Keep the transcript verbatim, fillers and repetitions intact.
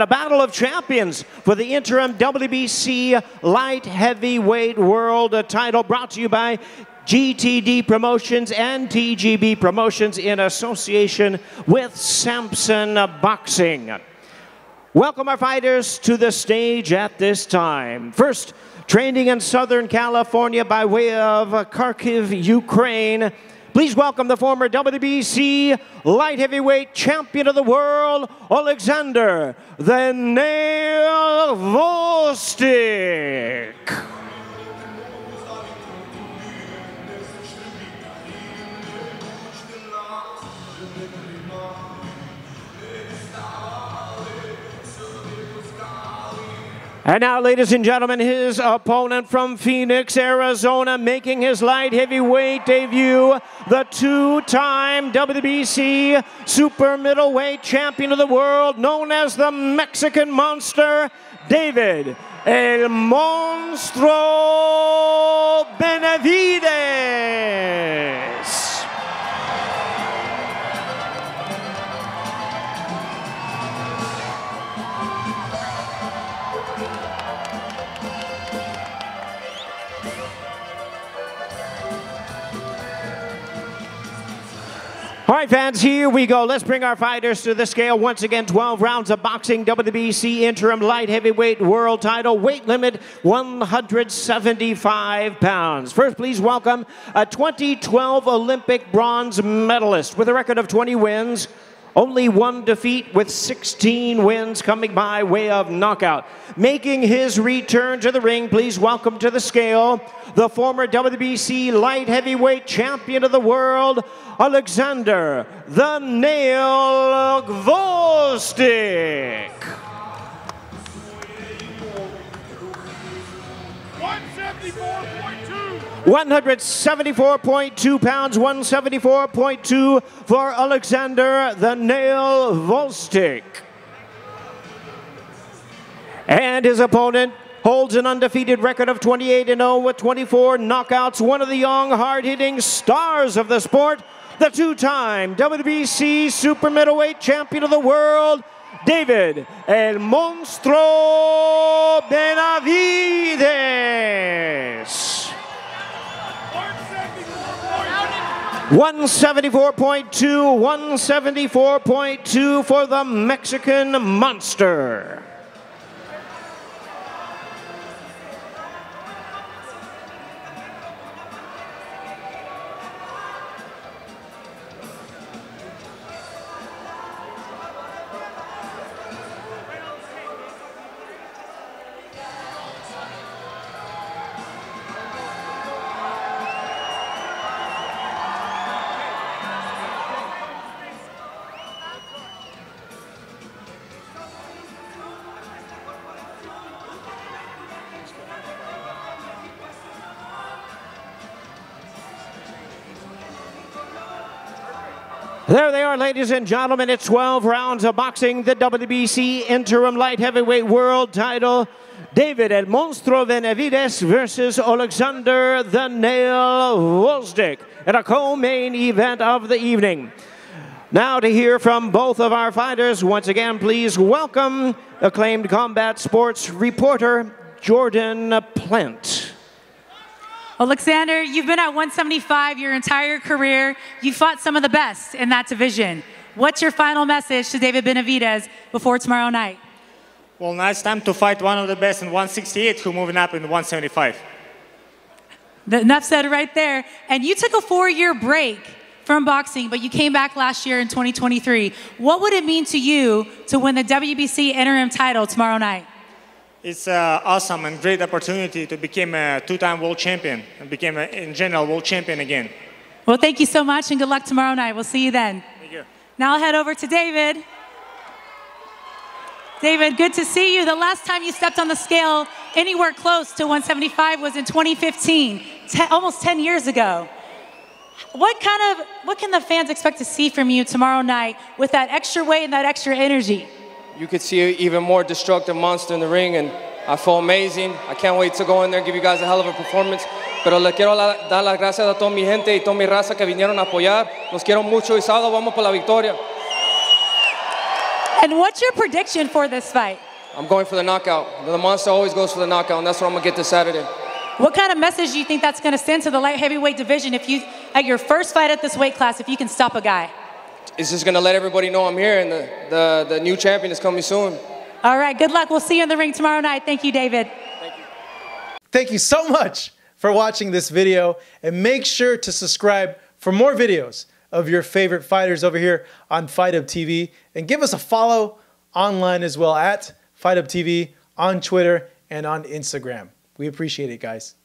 The Battle of Champions for the interim W B C light heavyweight world title, brought to you by G T D Promotions and T G B Promotions in association with Sampson Boxing. Welcome our fighters to the stage at this time. First, training in Southern California by way of Kharkiv, Ukraine, please welcome the former W B C light heavyweight champion of the world, Oleksandr "The Nail" Gvozdyk. And now, ladies and gentlemen, his opponent from Phoenix, Arizona, making his light heavyweight debut, the two-time W B C super middleweight champion of the world, known as the Mexican Monster, David El Monstruo Benavidez. All right, fans, here we go. Let's bring our fighters to the scale. Once again, twelve rounds of boxing, W B C interim light heavyweight world title, weight limit one hundred seventy-five pounds. First, please welcome a twenty twelve Olympic bronze medalist with a record of twenty wins, only one defeat, with sixteen wins coming by way of knockout. Making his return to the ring, please welcome to the scale the former W B C light heavyweight champion of the world, Oleksandr "The Nail" Gvozdyk. one seventy-four point two pounds, one seventy-four point two for Oleksandr "The Nail" Gvozdyk. And his opponent holds an undefeated record of twenty-eight and oh with twenty-four knockouts, one of the young, hard-hitting stars of the sport, the two-time W B C super middleweight champion of the world, David El Monstruo Benavidez. one seventy-four point two, one seventy-four point two for the Mexican Monster. There they are, ladies and gentlemen. It's twelve rounds of boxing, the W B C interim light heavyweight world title, David El Monstruo Benavidez versus Oleksandr "The Nail" Gvozdyk, in a co-main event of the evening. Now to hear from both of our fighters, once again, please welcome acclaimed combat sports reporter, Jordan Plant. Oleksandr, you've been at one seventy-five your entire career. You fought some of the best in that division. What's your final message to David Benavidez before tomorrow night? Well, now it's time to fight one of the best in one sixty-eight who moving up in one seventy-five. The, enough said right there. And you took a four-year break from boxing, but you came back last year in twenty twenty-three. What would it mean to you to win the W B C interim title tomorrow night? It's an uh, awesome and great opportunity to become a two-time world champion and become, a, in general, world champion again. Well, thank you so much, and good luck tomorrow night. We'll see you then. Thank you. Now I'll head over to David. David, good to see you. The last time you stepped on the scale anywhere close to one seventy-five was in twenty fifteen, almost ten years ago. What kind of, what can the fans expect to see from you tomorrow night with that extra weight and that extra energy? You could see an even more destructive monster in the ring, and I feel amazing. I can't wait to go in there and give you guys a hell of a performance. Pero les quiero dar las gracias a toda mi gente y toda mi raza que vinieron a apoyar. Los quiero mucho y sábado vamos por la victoria. And what's your prediction for this fight? I'm going for the knockout. The monster always goes for the knockout, and that's what I'm going to get this Saturday. What kind of message do you think that's going to send to the light heavyweight division if you, at your first fight at this weight class, if you can stop a guy? It's just going to let everybody know I'm here, and the, the, the new champion is coming soon. All right, good luck. We'll see you in the ring tomorrow night. Thank you, David. Thank you. Thank you so much for watching this video, and make sure to subscribe for more videos of your favorite fighters over here on Fight Hub T V, and give us a follow online as well at Fight Hub T V on Twitter and on Instagram. We appreciate it, guys.